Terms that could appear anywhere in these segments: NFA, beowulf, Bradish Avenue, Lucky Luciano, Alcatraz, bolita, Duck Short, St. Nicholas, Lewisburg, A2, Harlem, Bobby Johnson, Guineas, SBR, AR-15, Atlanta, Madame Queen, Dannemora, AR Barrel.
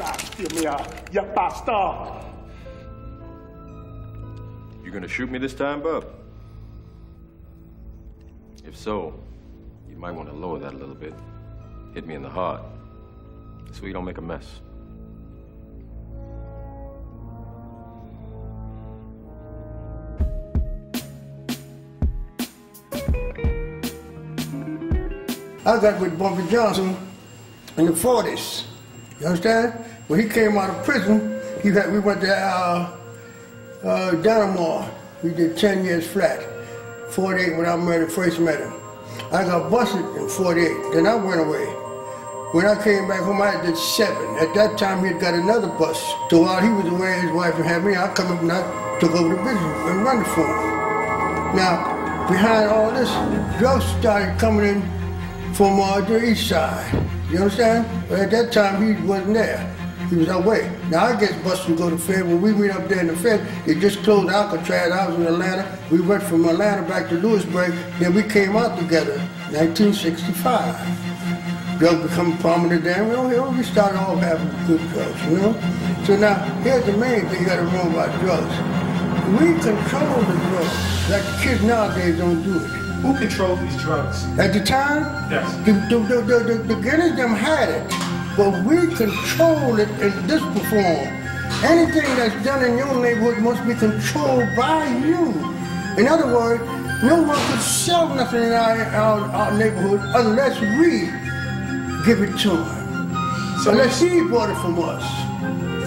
You bastard! You gonna shoot me this time, Bub? If so, you might want to lower that a little bit. Hit me in the heart, so you don't make a mess. I was like with Bobby Johnson in the 40s, you understand? When he came out of prison, we went to Dannemora. We did 10 years flat, 48 when I first met him. I got busted in 48, then I went away. When I came back home, I did 7. At that time, he had got another bus. So while he was away, his wife would have me, I come up and I took over the business and run it for him. Now, behind all this, drugs started coming in from the east side, you understand? But at that time, he wasn't there. He was away. Now, I guess Buster would go to Fed. When we went up there in the Fed, they just closed Alcatraz. I was in Atlanta. We went from Atlanta back to Lewisburg. Then we came out together, 1965. Drugs become prominent then. We started all having good drugs, you know? So now, here's the main thing you got to remember about drugs. We control the drugs like the kids nowadays don't do it. Who controlled these drugs? At the time? Yes. The Guineas them had it, but we controlled it in this form. Anything that's done in your neighborhood must be controlled by you. In other words, no one could sell nothing in our neighborhood unless we give it to them. So unless he bought it from us.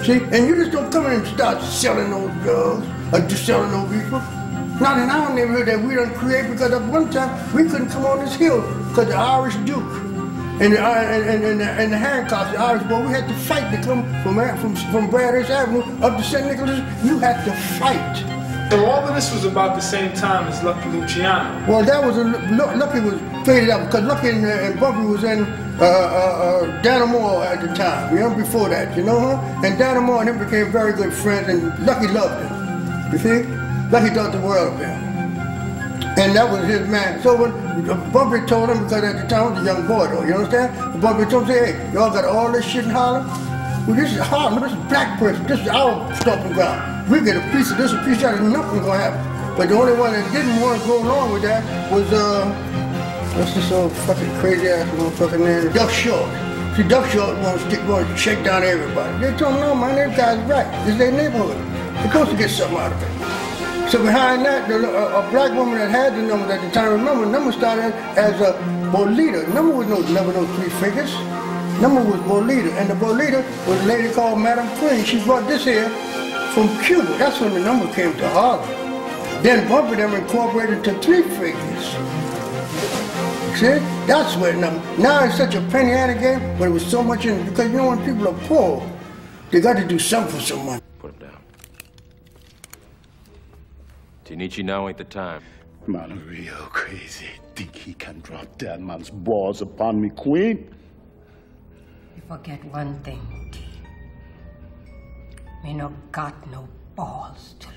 See? And you just don't come in and start selling those drugs or just selling those people. Not in our neighborhood that we don't create, because at one time we couldn't come on this hill because the Irish Duke and the Hancocks, the Irish boy, we had to fight to come from Bradish Avenue up to St. Nicholas. You had to fight. So all of this was about the same time as Lucky Luciano. Well, that was Lucky was faded out because Lucky and Bobby was in Dannemora at the time. You know, before that, you know, huh? And Dannemora and him became very good friends, and Lucky loved him. You see. Like he thought the world of him. And that was his man. So when Bobby told him, because at the time I was a young boy though, you understand? Bobby told him, hey, y'all got all this shit in Harlem? Well, this is Harlem, this is black person, this is our stomping ground. We get a piece of this, a piece of that, and nothing's gonna happen. But the only one that didn't want to go along with that was, what's this old fucking crazy ass motherfucking name? Duck Short. See, Duck Short wants to shake down everybody. They told him, no, man, that guy's right. This is their neighborhood. They're supposed to get something out of it. So behind that, a black woman that had the numbers at the time, remember, number started as a bolita. Number was no three figures. Number was bolita. And the bolita was a lady called Madame Queen. She brought this here from Cuba. That's when the number came to Harlem. Then Bumper them incorporated to three figures. See? That's where number. Now it's such a penny ante game, but it was so much in it. Because you know, when people are poor, they got to do something for some money. Put them down. Tinichi, now ain't the time. Man, I'm real crazy. Think he can drop that man's balls upon me, Queen? You forget one thing, T. Me no got no balls to